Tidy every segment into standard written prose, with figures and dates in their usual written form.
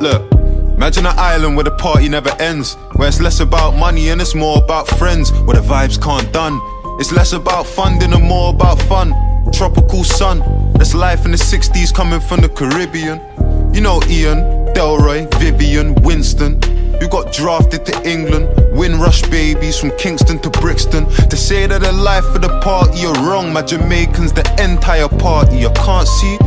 Look, imagine an island where the party never ends, where it's less about money and it's more about friends, where the vibes can't done. It's less about funding and more about fun. Tropical sun, that's life in the 60s coming from the Caribbean. You know Ian, Delroy, Vivian, Winston, who got drafted to England. Windrush babies from Kingston to Brixton. To say that the life of the party are wrong, my Jamaicans the entire party. I can't see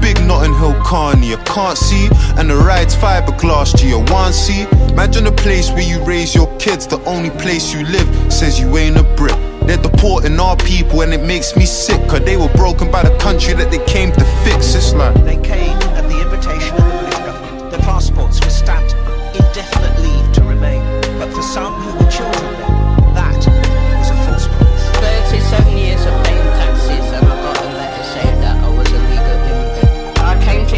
big Notting Hill carny, I can't see. And the ride's fiberglass, G, I want see. Imagine a place where you raise your kids, the only place you live says you ain't a Brit. They're deporting our people and it makes me sick, cause they were broken by the country that they came to fix. It's like they came at the invitation of the British government. Their passports were stamped indefinite leave to remain, but for some who were children then, that was a false promise. 37 years of paying taxes and I got a letter saying that I was a legal immigrant. I came to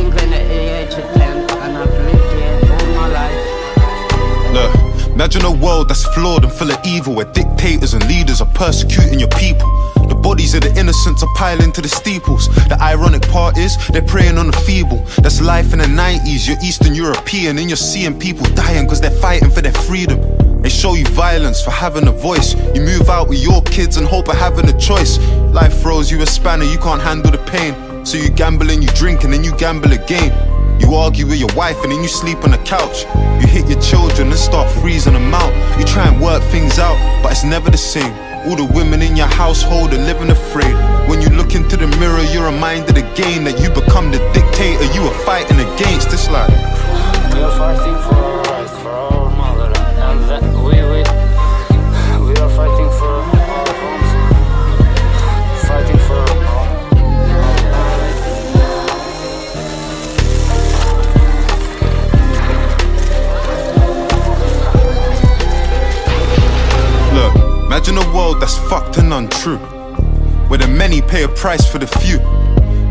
England at the age of 10 and I've lived here all my life. Look, imagine a world that's flawed and full of evil, where dictators and leaders are persecuting your people. The bodies of the innocents are piling to the steeples. The ironic part is, they're preying on the feeble. That's life in the 90s, you're Eastern European, and you're seeing people dying cause they're fighting for their freedom. They show you violence for having a voice. You move out with your kids in hope of having a choice. Life throws you a spanner, you can't handle the pain, so you gamble and you drink and then you gamble again. You argue with your wife and then you sleep on the couch. You hit your children and start freezing them out. You try and work things out, but it's never the same. All the women in your household are living afraid. When you look into the mirror, you're reminded again that you become the dictator you are fighting against. It's like we are fighting for our rights, for our motherland, and that we are fighting for our homes, fighting for our Imagine a world that's fucked and untrue, where the many pay a price for the few,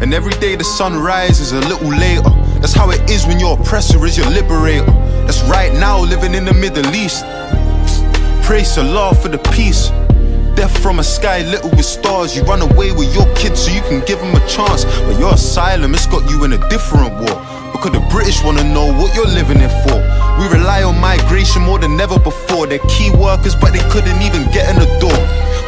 and every day the sun rises a little later. That's how it is when your oppressor is your liberator. That's right now living in the Middle East. Praise Allah for the peace. Death from a sky little with stars. You run away with your kids so you can give them a chance, but your asylum, it's got you in a different war, because the British wanna know what you're living in for. We rely on migration more than ever before. They're key workers, but they couldn't even get in the door.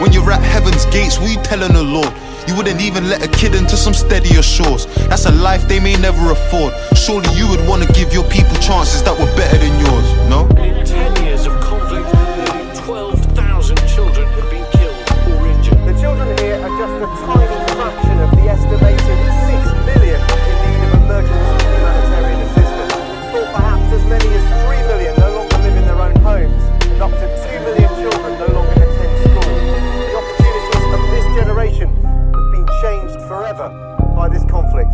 When you're at heaven's gates, what you telling the Lord? You wouldn't even let a kid into some steadier shores. That's a life they may never afford. Surely you would want to give your people chances that were better than yours, no? In 10 years of conflict, nearly 12,000 children have been killed or injured. The children here are just a tiny fraction of the estimated 6 million in need of emergency humanitarian assistance. For perhaps as many as 3 million no longer live in their own homes, and up to 2 million children no longer attend school. The opportunities of this generation have been changed forever by this conflict.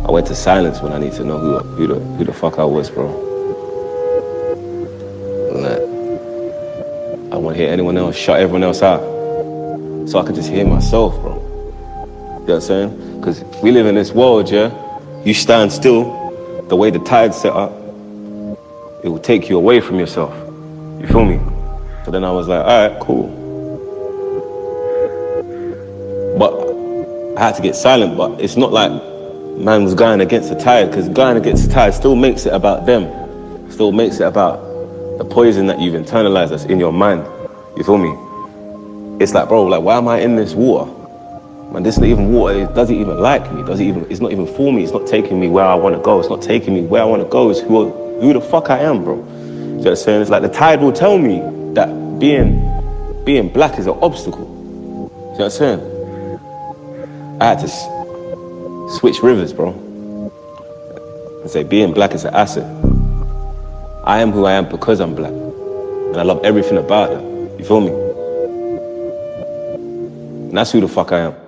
I went to silence when I need to know who the fuck I was, bro. I want to hear anyone else, shut everyone else out. So I could just hear myself, bro. You know what I'm saying? Because we live in this world, yeah? You stand still, the way the tide's set up, it will take you away from yourself. You feel me? So then I was like, all right, cool. But I had to get silent, but it's not like man was going against the tide, because going against the tide still makes it about them. Still makes it about the poison that you've internalized that's in your mind. You feel me? It's like, bro, like, why am I in this water? Man, this isn't even water, it doesn't even like me, it's not even for me, it's not taking me where I want to go, it's who the fuck I am, bro. You know what I'm saying? It's like the tide will tell me that being black is an obstacle. You know what I'm saying? I had to switch rivers, bro, and say being black is an asset. I am who I am because I'm black. And I love everything about her. You feel me? And that's who the fuck I am.